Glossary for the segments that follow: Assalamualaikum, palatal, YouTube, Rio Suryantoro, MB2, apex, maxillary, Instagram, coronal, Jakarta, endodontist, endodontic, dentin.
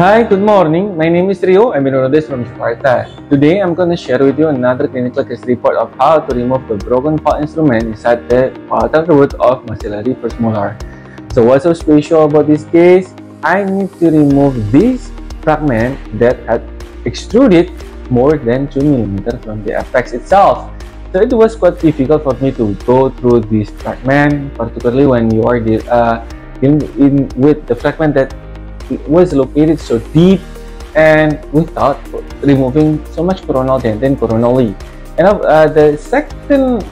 Hi, good morning. My name is Rio. I'm an endodontist from Jakarta. Today, I'm going to share with you another clinical case report of how to remove the broken file instrument inside the palatal root of maxillary first molar. So what's so special about this case? I need to remove this fragment that had extruded more than 2 mm from the apex itself. So it was quite difficult for me to go through this fragment, particularly when you are with the fragment that was located so deep and without removing so much coronal dentin coronally. And the second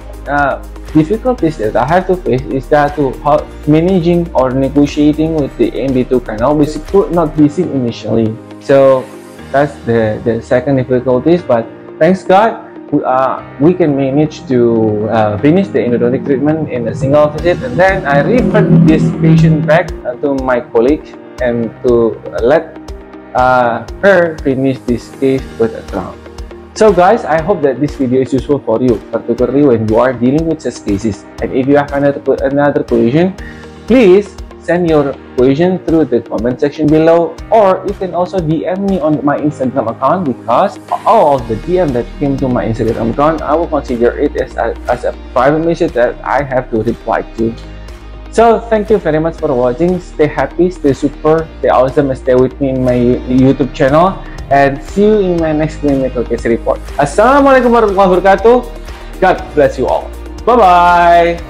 difficulties that I had to face is that to managing or negotiating with the MB2 canal, which could not be seen initially. So that's the second difficulties, but thanks God we can manage to finish the endodontic treatment in a single visit, and then I referred this patient back to my colleague and to let her finish this case with a crown. So guys, I hope that this video is useful for you, particularly when you are dealing with such cases. And if you have another question, please send your question through the comment section below, or you can also DM me on my Instagram account, because all of the DM that came to my Instagram account, I will consider it as a private message that I have to reply to. So thank you very much for watching. Stay happy, stay super, stay awesome, and stay with me in my YouTube channel. And see you in my next clinical case report. Assalamualaikum warahmatullahi wabarakatuh. God bless you all. Bye-bye.